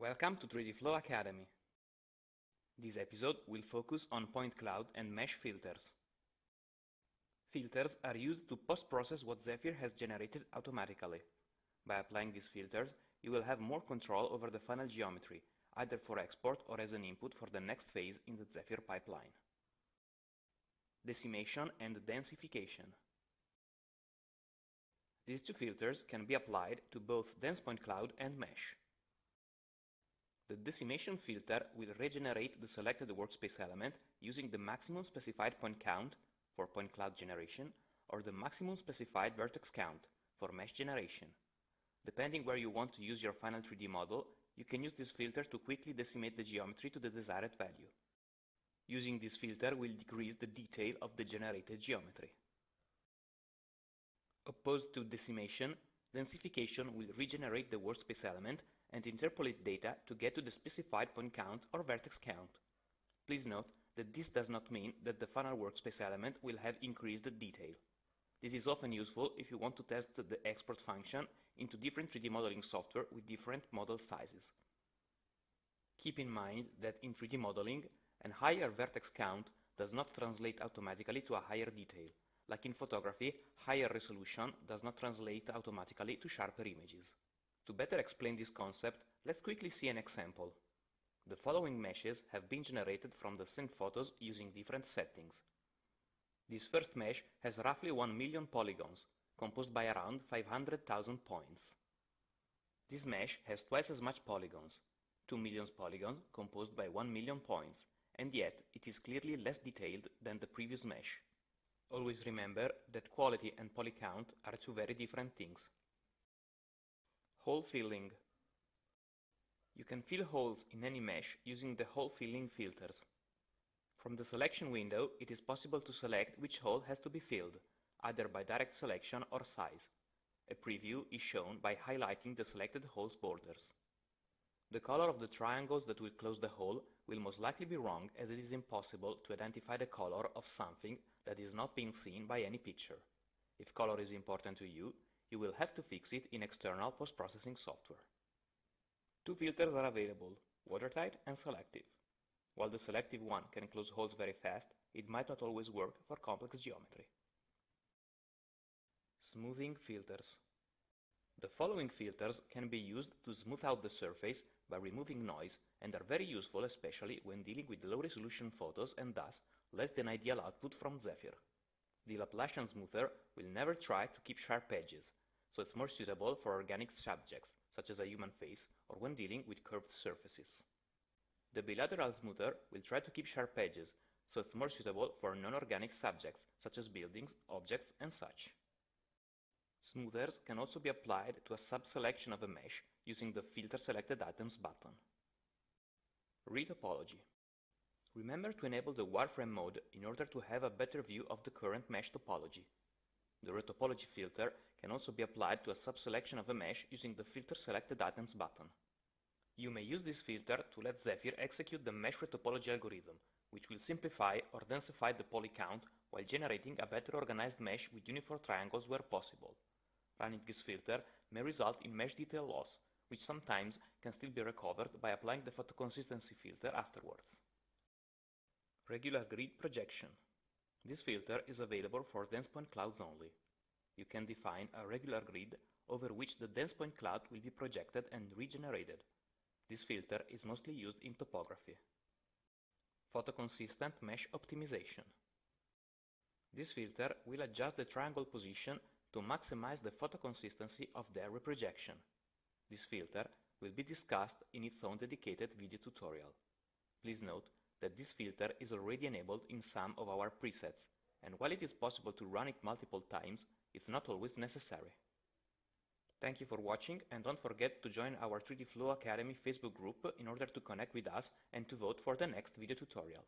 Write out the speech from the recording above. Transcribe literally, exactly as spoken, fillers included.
Welcome to three D Flow Academy. This episode will focus on point cloud and mesh filters. Filters are used to post-process what Zephyr has generated automatically. By applying these filters, you will have more control over the final geometry, either for export or as an input for the next phase in the Zephyr pipeline. Decimation and densification. These two filters can be applied to both dense point cloud and mesh. The decimation filter will regenerate the selected workspace element using the maximum specified point count for point cloud generation or the maximum specified vertex count for mesh generation. Depending where you want to use your final three D model, you can use this filter to quickly decimate the geometry to the desired value. Using this filter will decrease the detail of the generated geometry. Opposed to decimation, densification will regenerate the workspace element and interpolate data to get to the specified point count or vertex count. Please note that this does not mean that the final workspace element will have increased detail. This is often useful if you want to test the export function into different three D modeling software with different model sizes. Keep in mind that in three D modeling, a higher vertex count does not translate automatically to a higher detail. Like in photography, higher resolution does not translate automatically to sharper images. To better explain this concept, let's quickly see an example. The following meshes have been generated from the same photos using different settings. This first mesh has roughly one million polygons, composed by around five hundred thousand points. This mesh has twice as much polygons, two million polygons composed by one million points, and yet it is clearly less detailed than the previous mesh. Always remember that quality and poly count are two very different things. Hole filling. You can fill holes in any mesh using the hole filling filters. From the selection window, it is possible to select which hole has to be filled, either by direct selection or size. A preview is shown by highlighting the selected hole's borders. The color of the triangles that will close the hole will most likely be wrong, as it is impossible to identify the color of something that is not being seen by any picture. If color is important to you, you will have to fix it in external post-processing software. Two filters are available, watertight and selective. While the selective one can close holes very fast, it might not always work for complex geometry. Smoothing filters. The following filters can be used to smooth out the surface by removing noise and are very useful especially when dealing with low-resolution photos and thus less than ideal output from Zephyr. The Laplacian smoother will never try to keep sharp edges, so it's more suitable for organic subjects such as a human face or when dealing with curved surfaces. The bilateral smoother will try to keep sharp edges, so it's more suitable for non-organic subjects such as buildings, objects and such. Smoothers can also be applied to a sub-selection of a mesh using the Filter Selected Items button. Retopology. Remember to enable the wireframe mode in order to have a better view of the current mesh topology. The retopology filter can also be applied to a sub-selection of a mesh using the Filter Selected Items button. You may use this filter to let Zephyr execute the mesh retopology algorithm, which will simplify or densify the poly count while generating a better organized mesh with uniform triangles where possible. Running this filter may result in mesh detail loss, which sometimes can still be recovered by applying the photoconsistency filter afterwards. Regular grid projection. This filter is available for dense point clouds only. You can define a regular grid over which the dense point cloud will be projected and regenerated. This filter is mostly used in topography. Photoconsistent mesh optimization. This filter will adjust the triangle position to maximize the photoconsistency of their reprojection. This filter will be discussed in its own dedicated video tutorial. Please note that this filter is already enabled in some of our presets, and while it is possible to run it multiple times, it's not always necessary. Thank you for watching, and don't forget to join our three D Flow Academy Facebook group in order to connect with us and to vote for the next video tutorial.